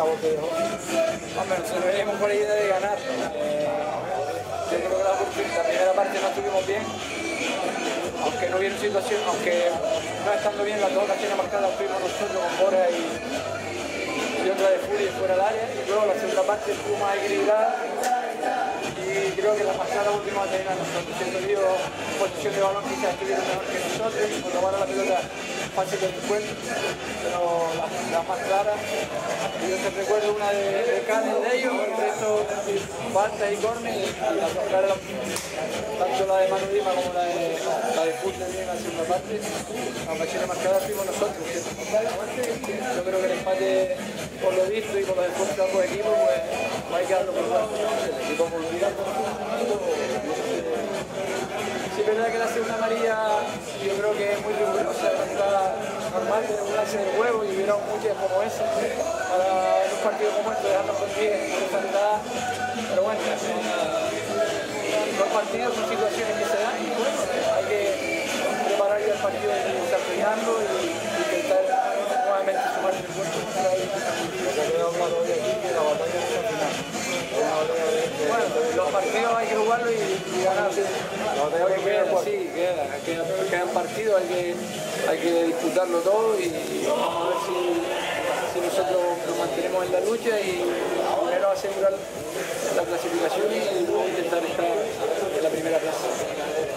saboteo. Hombre, nosotros veníamos por ahí de ganar. Yo creo que la primera parte no estuvimos bien. Aunque no hubiera situación, aunque no estando bien las dos ocasiones marcadas fuimos nosotros con Bora y otra de Fury fuera del área. Y luego la segunda parte estuvo más equilibrada. Y creo que la pasada última tenía nosotros. Siempre dio posición de balón quizás estuvieron mejor que nosotros y por robar a la pelota fácil del encuentro, pero las más claras. Yo te recuerdo una de Cádiz de ellos, el resto falta y córner, tanto la de Manu Lima como la de Full también en la segunda parte. A ocasiones marcadas fuimos nosotros. Yo creo que el empate, por lo visto y por los esfuerzos de ambos equipos, pues va a quedarlo por parte. Y como lo digan, sí, es verdad que la segunda amarilla yo creo que es muy rigurosa, normal, tener un lance del huevo y hubiera muchas como esa para un partido como este, dejarnos con 10, con faltada. Pero bueno, los partidos son situaciones que se dan y bueno, hay que preparar ya el partido y estar peleando y intentar nuevamente sumar el esfuerzo. Lo que queda claro hoy aquí que la batalla es al final. Bueno, los partidos hay que jugarlos y ganar. Quedan partidos, hay que disputarlo todo y vamos a ver si nosotros nos mantenemos en la lucha y primero asegurar la clasificación y luego intentar estar en la primera plaza.